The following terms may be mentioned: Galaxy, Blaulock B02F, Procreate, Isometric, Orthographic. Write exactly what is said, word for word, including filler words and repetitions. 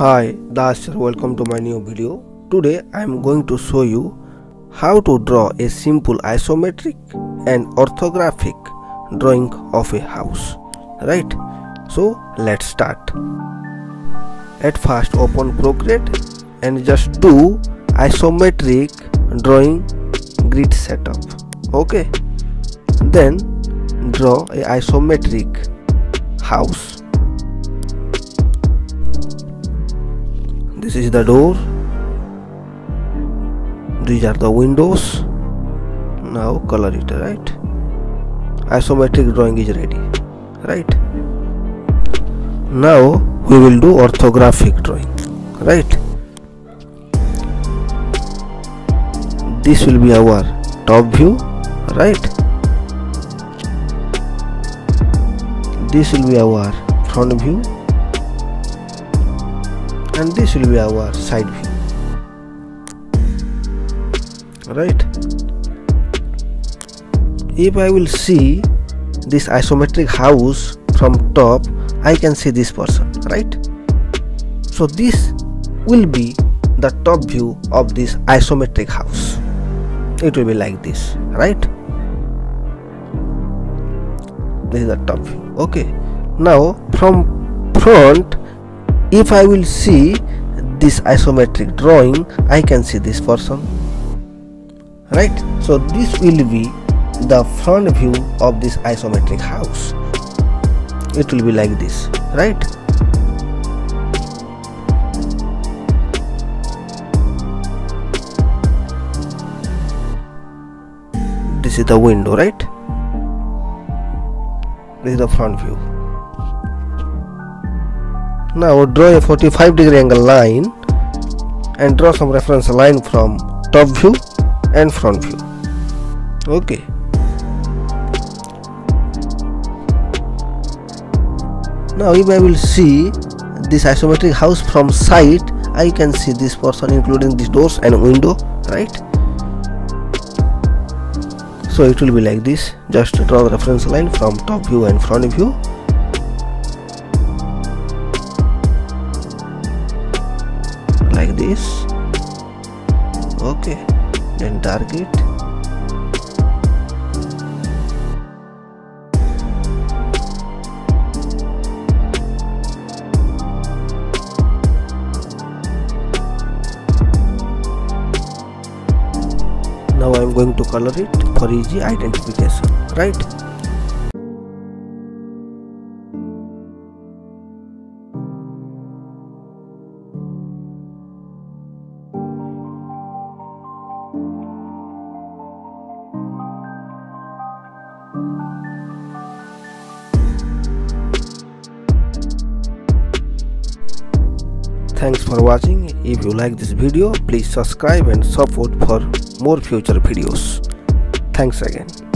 Hi, Das here. Welcome to my new video. Today I am going to show you how to draw a simple isometric and orthographic drawing of a house. Right? So let's start. At first open Procreate and just do isometric drawing grid setup. Okay. Then draw a isometric house. This is the door, these are the windows. Now color it, right? Isometric drawing is ready, right? Now we will do orthographic drawing, right? This will be our top view, right? This will be our front view. And this will be our side view, right? If I will see this isometric house from top, I can see this person, right? So this will be the top view of this isometric house. It will be like this, right? This is the top view. Okay. Now from front, if I will see this isometric drawing, I can see this person, right? So this will be the front view of this isometric house. It will be like this, right? This is the window, right? This is the front view. Now draw a forty-five degree angle line and draw some reference line from top view and front view. Okay. Now if I will see this isometric house from side, I can see this person including these doors and window, right? So it will be like this. Just draw the reference line from top view and front view. This, okay, then target, now I am going to color it for easy identification, right? Thanks for watching. If you like this video, please subscribe and support for more future videos. Thanks again.